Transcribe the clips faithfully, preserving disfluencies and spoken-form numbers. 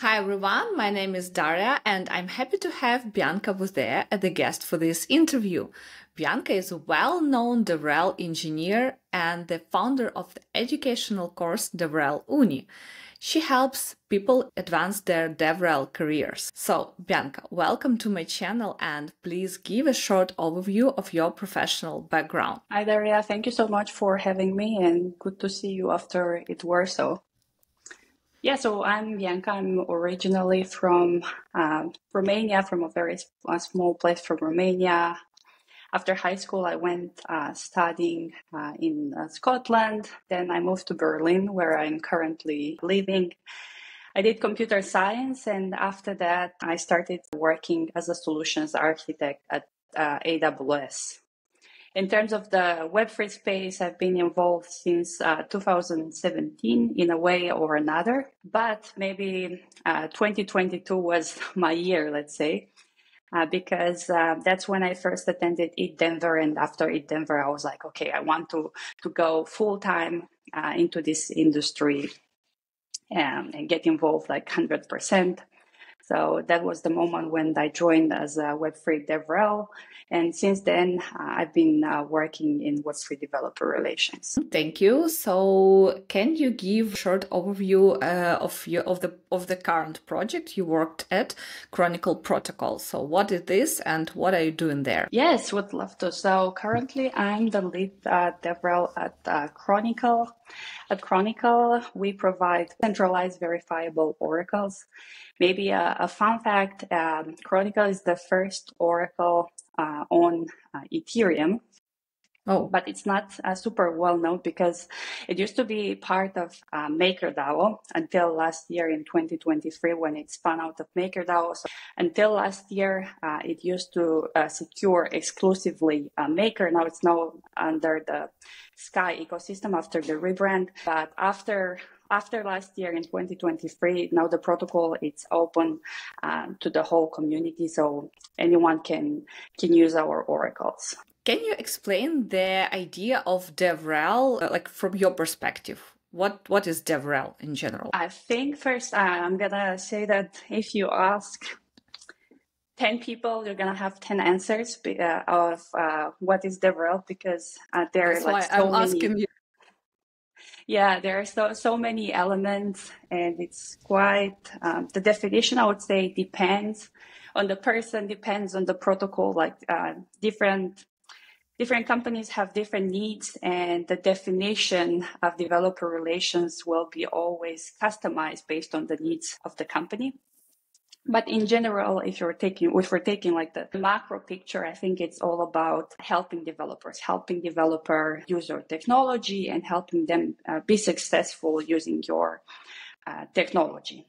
Hi everyone, my name is Daria and I'm happy to have Bianca Buzea as a guest for this interview. Bianca is a well-known DevRel engineer and the founder of the educational course DevRel Uni. She helps people advance their DevRel careers. So, Bianca, welcome to my channel and please give a short overview of your professional background. Hi Daria, thank you so much for having me and good to see you after it were so. Yeah, so I'm Bianca. I'm originally from um, Romania, from a very a small place from Romania. After high school, I went uh, studying uh, in uh, Scotland. Then I moved to Berlin, where I'm currently living. I did computer science, and after that, I started working as a solutions architect at uh, A W S. In terms of the Web three space, I've been involved since uh, two thousand seventeen in a way or another, but maybe uh, twenty twenty-two was my year, let's say, uh, because uh, that's when I first attended ETHDenver, and after ETHDenver, I was like, okay, I want to, to go full-time uh, into this industry and, and get involved like one hundred percent. So that was the moment when I joined as a Web three DevRel. And since then, uh, I've been uh, working in Web three developer relations. Thank you. So can you give a short overview uh, of, your, of, the, of the current project you worked at, Chronicle Protocol? So what is this and what are you doing there? Yes, would love to. So currently, I'm the lead uh, DevRel at uh, Chronicle. At Chronicle, we provide centralized verifiable oracles. Maybe a, a fun fact, um, Chronicle is the first oracle uh, on uh, Ethereum. Oh, but it's not uh, super well known because it used to be part of uh, MakerDAO until last year in twenty twenty-three when it spun out of MakerDAO. So until last year, uh, it used to uh, secure exclusively uh, Maker. Now it's now under the Sky ecosystem after the rebrand. But after after last year in twenty twenty-three, now the protocol it's open uh, to the whole community, so anyone can can use our oracles. Can you explain the idea of DevRel, like from your perspective? What What is DevRel in general? I think first uh, I'm gonna say that if you ask ten people, you're gonna have ten answers uh, of uh, what is DevRel, because uh, there are like so I'm many. Asking you. Yeah, there are so so many elements, and it's quite um, the definition. I would say depends on the person, depends on the protocol, like uh, different. Different companies have different needs, and the definition of developer relations will be always customized based on the needs of the company. But in general, if you're taking, if we're taking like the macro picture, I think it's all about helping developers, helping developer use your technology and helping them uh, be successful using your uh, technology.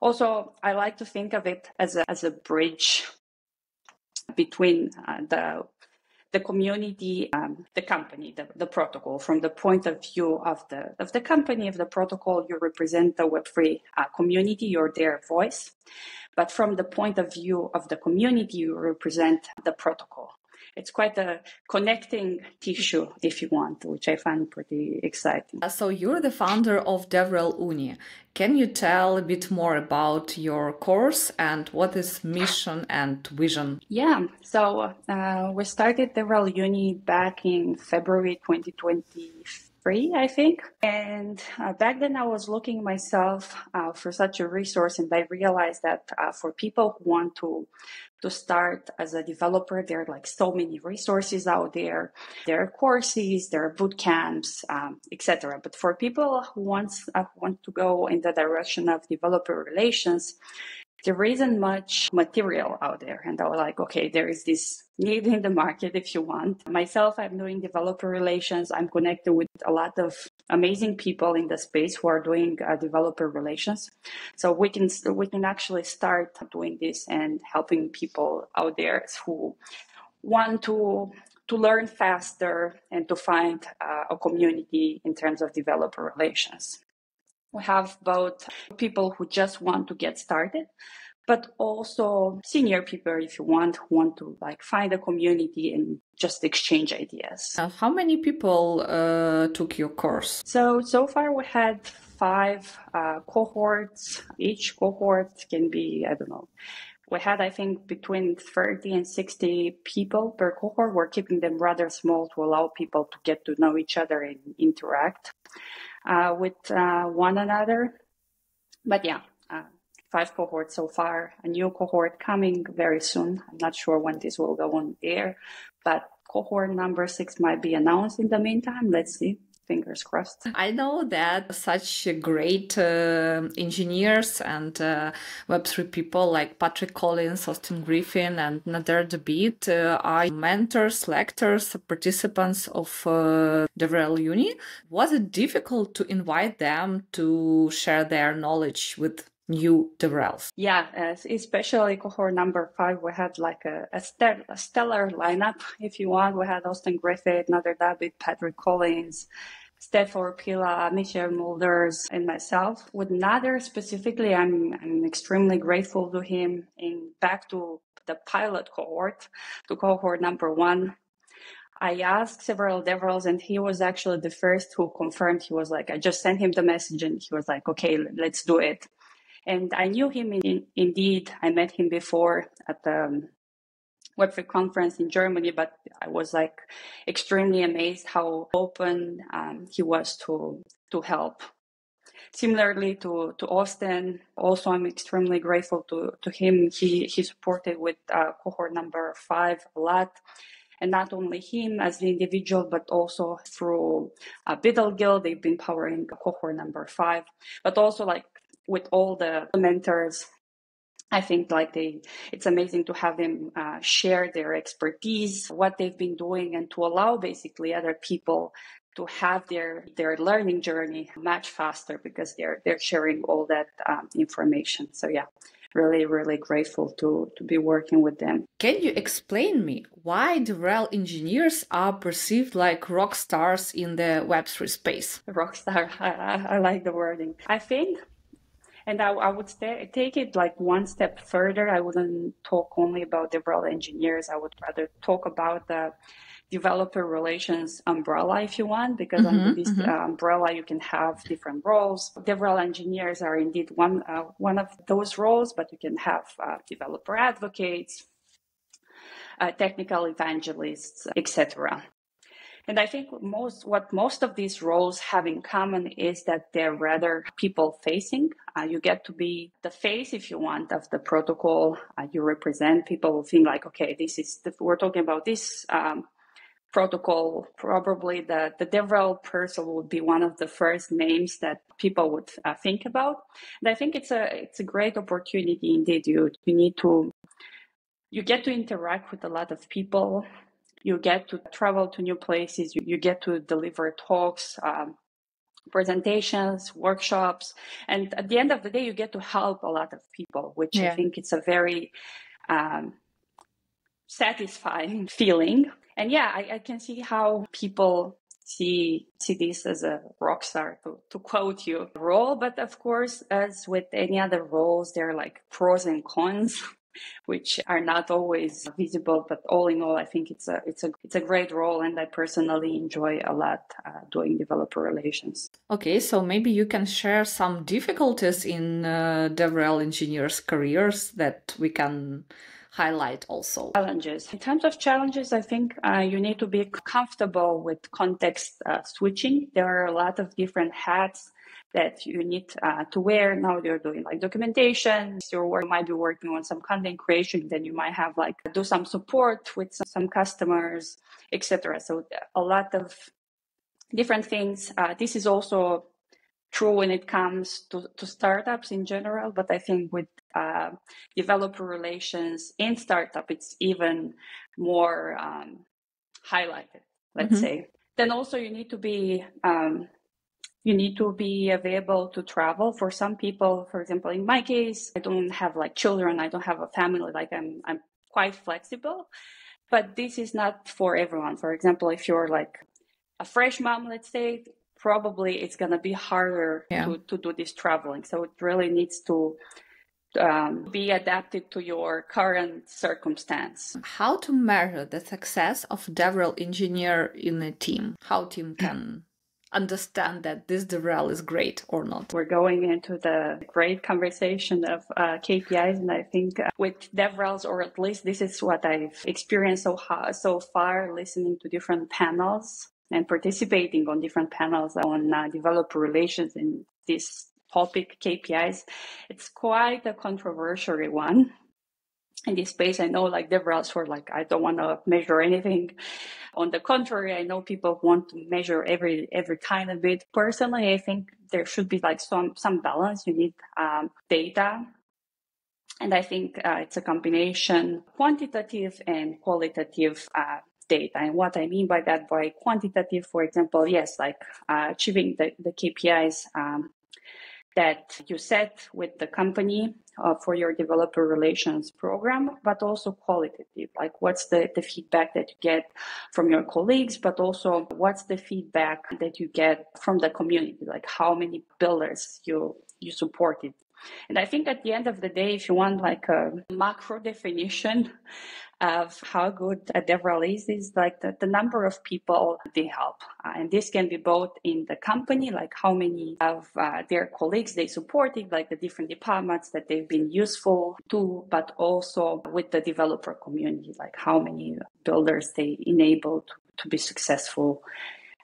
Also, I like to think of it as a, as a bridge between uh, the the community, um, the company, the, the protocol. From the point of view of the of the company, of the protocol, you represent the Web three uh, community, you're their voice. But from the point of view of the community, you represent the protocol. It's quite a connecting tissue, if you want, which I find pretty exciting. So you're the founder of DevRel Uni. Can you tell a bit more about your course and what is mission and vision? Yeah, so uh, we started DevRel Uni back in February twenty twenty-three, I think. And uh, back then I was looking myself uh, for such a resource, and I realized that uh, for people who want to to start as a developer, there are like so many resources out there. There are courses, there are boot camps, um, et cetera. But for people who wants, uh, want to go in the direction of developer relations, there isn't much material out there. And I was like, okay, there is this need in the market if you want. Myself, I'm doing developer relations. I'm connected with a lot of amazing people in the space who are doing uh, developer relations. So we can, we can actually start doing this and helping people out there who want to, to learn faster and to find uh, a community in terms of developer relations. We have both people who just want to get started, but also senior people, if you want, who want to like find a community and just exchange ideas. Uh, how many people uh, took your course? So, so far we had five uh, cohorts. Each cohort can be, I don't know, we had, I think, between thirty and sixty people per cohort. We're keeping them rather small to allow people to get to know each other and interact uh, with uh, one another. But yeah, uh, five cohorts so far, a new cohort coming very soon. I'm not sure when this will go on air, but cohort number six might be announced in the meantime. Let's see. Fingers crossed. I know that such great uh, engineers and uh, Web three people like Patrick Collins, Austin Griffith, and Nader Dabit uh, are mentors, lectors, participants of uh, DevRel Uni. Was it difficult to invite them to share their knowledge with new DevRels? Yeah, especially cohort number five, we had like a, a, stellar, a stellar lineup, if you want. We had Austin Griffith, Nader Dabit, Patrick Collins, Stathor Pila, Michelle Mulders, and myself. With Nader specifically, I'm, I'm extremely grateful to him. And back to the pilot cohort, to cohort number one, I asked several DevRels, and he was actually the first who confirmed. He was like, I just sent him the message, and he was like, okay, let's do it. And I knew him in, in, indeed. I met him before at the um, Web three conference in Germany, but I was like extremely amazed how open um, he was to to help. Similarly to, to Austin, also I'm extremely grateful to, to him. He, he supported with uh, cohort number five a lot. And not only him as the individual, but also through uh, Buidl Guidl, they've been powering cohort number five, but also like with all the mentors, I think like they, it's amazing to have them uh, share their expertise, what they've been doing, and to allow basically other people to have their their learning journey much faster because they're they're sharing all that um, information. So yeah, really really grateful to to be working with them. Can you explain me why DevRel engineers are perceived like rock stars in the Web three space? Rock star, I, I, I like the wording. I think. And I, I would stay, take it like one step further. I wouldn't talk only about DevRel engineers. I would rather talk about the developer relations umbrella, if you want, because mm-hmm, under this mm-hmm. uh, umbrella, you can have different roles. DevRel engineers are indeed one, uh, one of those roles, but you can have uh, developer advocates, uh, technical evangelists, et cetera. And I think most what most of these roles have in common is that they're rather people-facing. Uh, you get to be the face, if you want, of the protocol. Uh, you represent people who think like, okay, this is the, we're talking about this um, protocol. Probably the, the DevRel person would be one of the first names that people would uh, think about. And I think it's a it's a great opportunity indeed. You you need to you get to interact with a lot of people. You get to travel to new places, you, you get to deliver talks, um, presentations, workshops. And at the end of the day, you get to help a lot of people, which yeah. I think it's a very um, satisfying feeling. And yeah, I, I can see how people see see this as a rock star, to, to quote you, role. But of course, as with any other roles, there are like pros and cons, which are not always visible, but all in all, I think it's a it's a it's a great role, and I personally enjoy a lot uh, doing developer relations. Okay, so maybe you can share some difficulties in uh, DevRel engineers' careers that we can highlight also. Challenges. In terms of challenges, I think uh, you need to be comfortable with context uh, switching. There are a lot of different hats that you need uh, to wear. Now you're doing like documentation, your work might be working on some content creation, then you might have like do some support with some, some customers, et cetera. So a lot of different things. Uh, this is also true when it comes to, to startups in general, but I think with uh, developer relations in startup, it's even more um, highlighted, let's mm-hmm. say. Then also you need to be um, You need to be available to travel. For some people, for example, in my case, I don't have like children. I don't have a family. Like I'm, I'm quite flexible, but this is not for everyone. For example, if you're like a fresh mom, let's say, probably it's going to be harder yeah. to, to do this traveling. So it really needs to um, be adapted to your current circumstance. How to measure the success of DevRel engineer in a team? How team can understand that this DevRel is great or not. We're going into the great conversation of uh, K P Is, and I think uh, with DevRels, or at least this is what I've experienced so, so far, listening to different panels and participating on different panels on uh, developer relations in this topic, K P Is, it's quite a controversial one. In this space, I know like DevRels were like, I don't want to measure anything. On the contrary, I know people want to measure every every kind of it. Personally, I think there should be like some some balance. You need um, data, and I think uh, it's a combination quantitative and qualitative uh, data. And what I mean by that, by quantitative, for example, yes, like uh, achieving the the K P Is um, that you set with the company. Uh, for your developer relations program, but also qualitative, like what's the, the feedback that you get from your colleagues, but also what's the feedback that you get from the community, like how many builders you you supported. And I think at the end of the day, if you want like a macro definition of how good a DevRel is, is like the, the number of people they help. Uh, and this can be both in the company, like how many of uh, their colleagues they supported, like the different departments that they've been useful to, but also with the developer community, like how many builders they enabled to be successful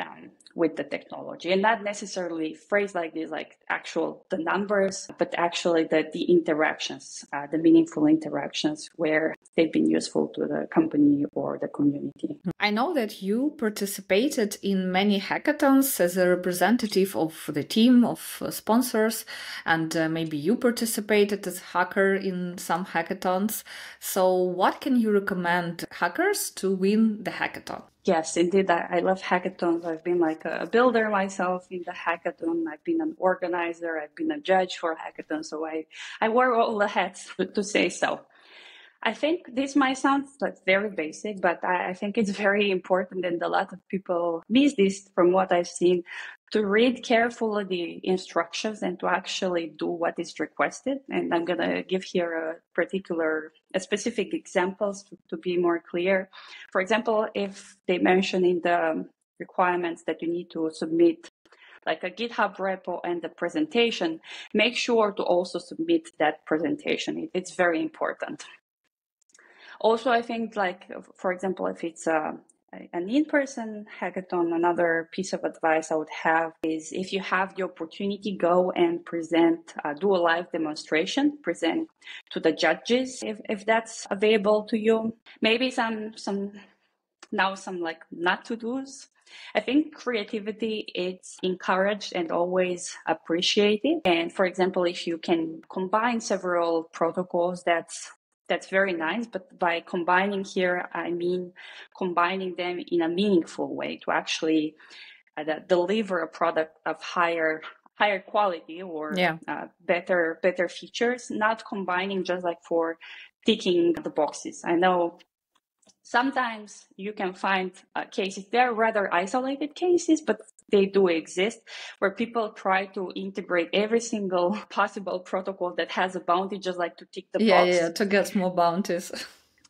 um, with the technology. And not necessarily phrase like this, like actual the numbers, but actually the, the interactions, uh, the meaningful interactions where they've been useful to the company or the community. I know that you participated in many hackathons as a representative of the team of sponsors, and uh, maybe you participated as a hacker in some hackathons. So what can you recommend hackers to win the hackathon? Yes, indeed. I, I love hackathons. I've been like a builder myself in the hackathon. I've been an organizer. I've been a judge for hackathon. So I, I wore all the hats to say so. I think this might sound like very basic, but I, I think it's very important, and a lot of people miss this from what I've seen, to read carefully the instructions and to actually do what is requested. And I'm going to give here a particular, a specific examples to, to be more clear. For example, if they mention in the requirements that you need to submit like a GitHub repo and the presentation, make sure to also submit that presentation. It, it's very important. Also, I think like, for example, if it's a, an in-person hackathon, another piece of advice I would have is if you have the opportunity, go and present, uh, do a live demonstration, present to the judges if, if that's available to you. Maybe some, some now some like not to do's. I think creativity is encouraged and always appreciated. And for example, if you can combine several protocols, that's That's very nice, but by combining here, I mean combining them in a meaningful way to actually uh, deliver a product of higher higher quality or yeah. uh, better better features, not combining just like for ticking the boxes. I know sometimes you can find uh, cases, they're rather isolated cases, but they do exist, where people try to integrate every single possible protocol that has a bounty, just like to tick the yeah, box. Yeah, to get more bounties.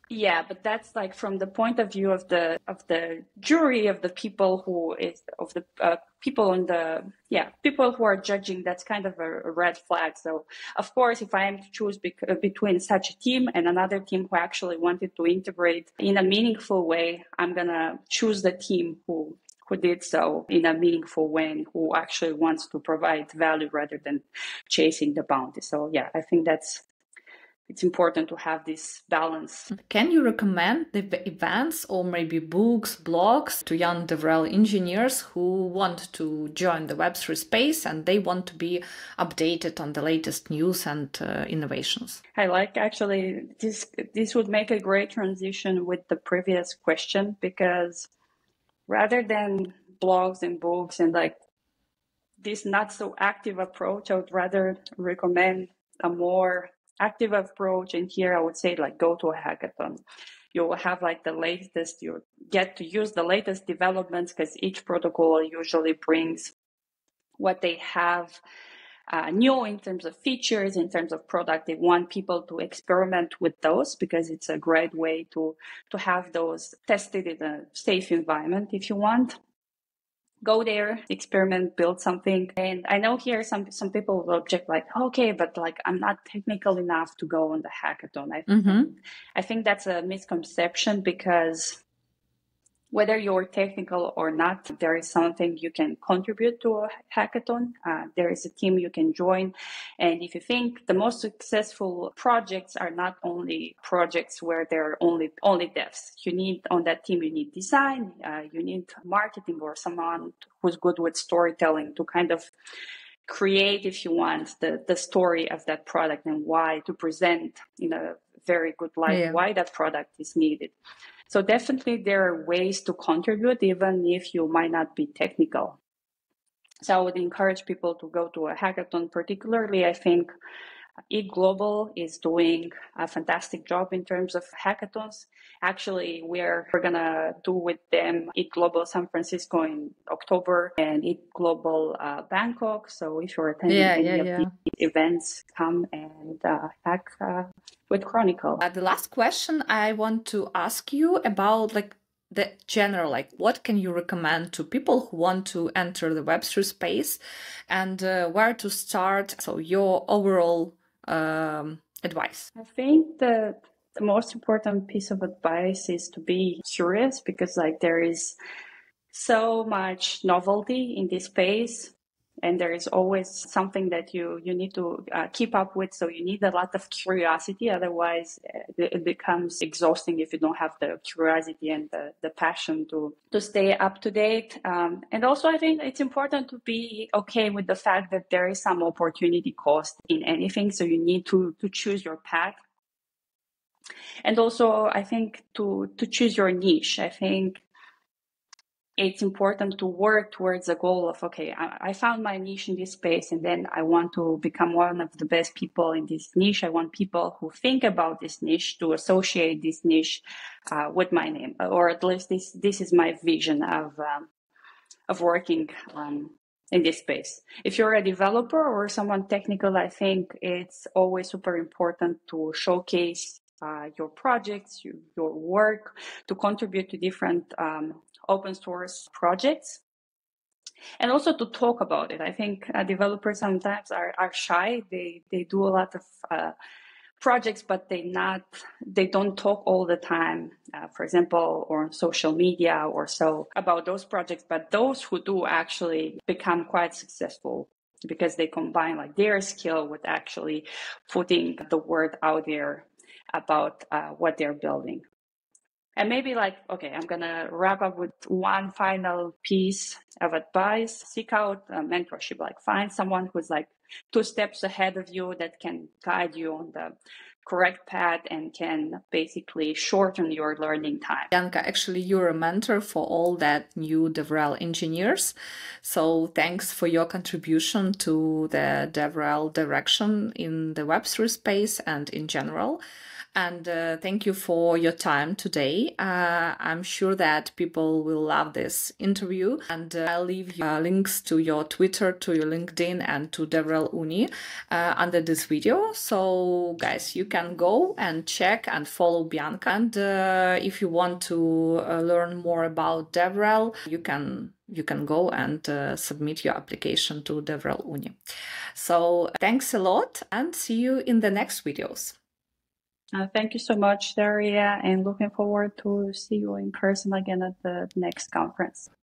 Yeah, but that's like from the point of view of the of the jury, of the people who is of the uh, people on the yeah people who are judging. That's kind of a, a red flag. So of course, if I am to choose bec between such a team and another team who actually wanted to integrate in a meaningful way, I'm gonna choose the team who. who did so in a meaningful way, who actually wants to provide value rather than chasing the bounty. So yeah, I think that's, it's important to have this balance. Can you recommend the events or maybe books, blogs to young DevRel engineers who want to join the Web three space and they want to be updated on the latest news and uh, innovations? I like actually, this, this would make a great transition with the previous question, because rather than blogs and books and like this not so active approach, I would rather recommend a more active approach. And here I would say like go to a hackathon. You will have like the latest, you get to use the latest developments, because each protocol usually brings what they have uh, new in terms of features, in terms of product. They want people to experiment with those, because it's a great way to, to have those tested in a safe environment if you want. go there, experiment, build something. And I know here some, some people will object like, okay, but like, I'm not technical enough to go on the hackathon. I, mm-hmm. I think that's a misconception, because whether you're technical or not, there is something you can contribute to a hackathon. Uh, there is a team you can join. And if you think the most successful projects are not only projects where there are only, only devs, you need on that team, you need design, uh, you need marketing, or someone who's good with storytelling to kind of create, if you want, the, the story of that product and why to present in a very good light, yeah. why that product is needed. So definitely there are ways to contribute, even if you might not be technical. So I would encourage people to go to a hackathon. Particularly, I think ETHGlobal is doing a fantastic job in terms of hackathons. Actually, we're, we're going to do with them ETHGlobal San Francisco in October and ETHGlobal uh, Bangkok. So if you're attending yeah, any yeah, of yeah. these events, come and uh, hack uh, with Chronicle. Uh, the last question I want to ask you about, like, the general, like, what can you recommend to people who want to enter the Web three space, and uh, where to start? So your overall um, advice. I think the, the most important piece of advice is to be curious, because like there is so much novelty in this space. And there is always something that you, you need to uh, keep up with. So you need a lot of curiosity. Otherwise, it becomes exhausting if you don't have the curiosity and the, the passion to, to stay up to date. Um, and also, I think it's important to be okay with the fact that there is some opportunity cost in anything. So you need to, to choose your path. And also, I think to, to choose your niche. I think it's important to work towards a goal of, okay, I, I found my niche in this space, and then I want to become one of the best people in this niche. I want people who think about this niche to associate this niche uh, with my name, or at least this this is my vision of um, of working um, in this space. If you're a developer or someone technical, I think it's always super important to showcase uh, your projects, your, your work, to contribute to different um open source projects, and also to talk about it. I think uh, developers sometimes are, are shy. They they do a lot of uh, projects, but they not they don't talk all the time, uh, for example, or on social media or so about those projects. But those who do actually become quite successful, because they combine like their skill with actually putting the word out there about uh, what they're building. And maybe like, okay, I'm going to wrap up with one final piece of advice. Seek out uh, mentorship, like find someone who's like two steps ahead of you that can guide you on the correct path and can basically shorten your learning time. Bianca, actually, you're a mentor for all that new DevRel engineers. So thanks for your contribution to the DevRel direction in the Web three space and in general. And uh, thank you for your time today. Uh, I'm sure that people will love this interview. And uh, I'll leave uh, links to your Twitter, to your LinkedIn, and to DevRel Uni uh, under this video. So, guys, you can go and check and follow Bianca. And uh, if you want to uh, learn more about DevRel, you can you can go and uh, submit your application to DevRel Uni. So, thanks a lot, and see you in the next videos. Uh, thank you so much, Daria, and looking forward to see you in person again at the next conference.